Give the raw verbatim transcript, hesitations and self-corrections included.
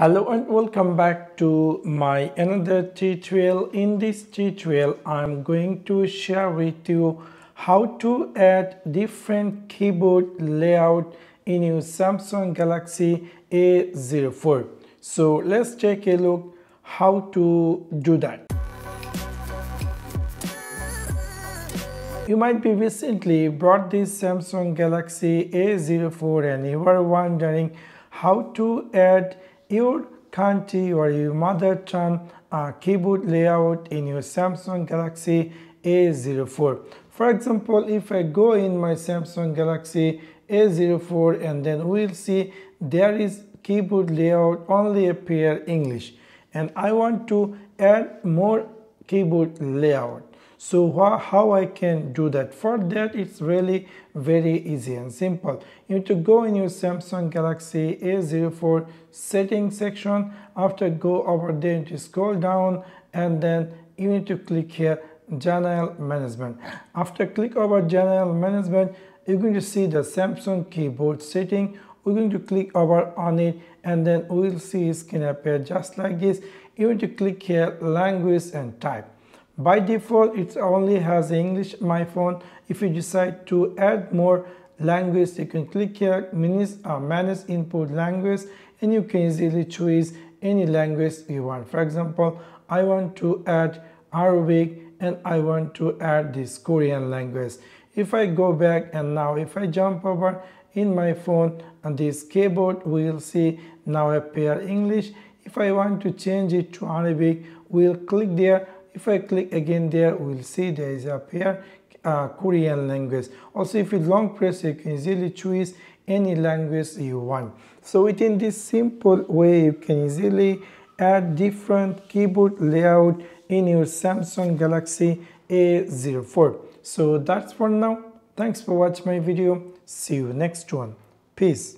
Hello and welcome back to my another tutorial. In this tutorial I'm going to share with you how to add different keyboard layout in your Samsung Galaxy A zero four. So let's take a look how to do that. You might be recently bought this Samsung Galaxy A zero four and you are wondering how to add your country or your mother tongue uh, keyboard layout in your Samsung Galaxy A zero four. For example, if I go in my Samsung Galaxy A zero four and then we'll see there is keyboard layout only appear English, and I want to add more keyboard layout. So how I can do that? For that, it's really very easy and simple. You need to go in your Samsung Galaxy A zero four settings section. After go over there, to scroll down and then you need to click here General Management. After click over General Management, you're going to see the Samsung keyboard setting. We're going to click over on it and then we'll see it's gonna appear just like this. You need to click here Language and Type. By default, it only has English, my phone. If you decide to add more language, you can click here, manage, uh, manage input language, and you can easily choose any language you want. For example, I want to add Arabic and I want to add this Korean language. If I go back and now if I jump over in my phone and this keyboard, we'll see now appear English. If I want to change it to Arabic, we'll click there. If I click again there, we'll see there is up here uh, Korean language. Also, if you long press, you can easily choose any language you want. So within this simple way, you can easily add different keyboard layout in your Samsung Galaxy A zero four. So that's for now. Thanks for watching my video. See you next one. Peace.